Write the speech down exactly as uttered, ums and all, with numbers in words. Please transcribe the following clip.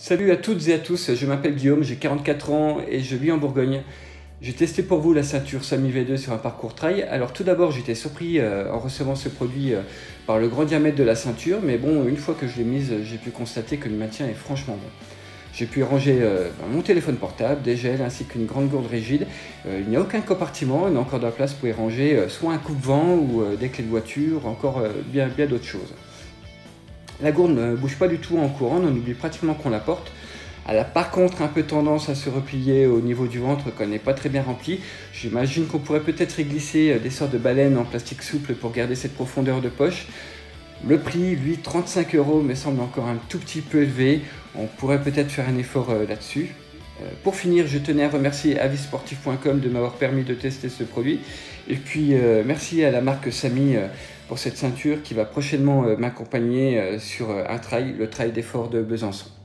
Salut à toutes et à tous, je m'appelle Guillaume, j'ai quarante-quatre ans et je vis en Bourgogne. J'ai testé pour vous la ceinture Sammie V deux sur un parcours trail. Alors tout d'abord, j'étais surpris euh, en recevant ce produit euh, par le grand diamètre de la ceinture, mais bon, une fois que je l'ai mise, j'ai pu constater que le maintien est franchement bon. J'ai pu ranger euh, mon téléphone portable, des gels ainsi qu'une grande gourde rigide. Euh, il n'y a aucun compartiment, il y a encore de la place, vous pouvez ranger euh, soit un coupe-vent ou euh, des clés de voiture, encore euh, bien, bien d'autres choses. La gourde ne bouge pas du tout en courant, on oublie pratiquement qu'on la porte. Elle a par contre un peu tendance à se replier au niveau du ventre quand elle n'est pas très bien remplie. J'imagine qu'on pourrait peut-être y glisser des sortes de baleines en plastique souple pour garder cette profondeur de poche. Le prix, lui, trente-cinq euros, me semble encore un tout petit peu élevé. On pourrait peut-être faire un effort là-dessus. Pour finir, je tenais à remercier avis sportifs point com de m'avoir permis de tester ce produit. Et puis, euh, merci à la marque Sammie euh, pour cette ceinture qui va prochainement euh, m'accompagner euh, sur euh, un trail, le trail d'effort de Besançon.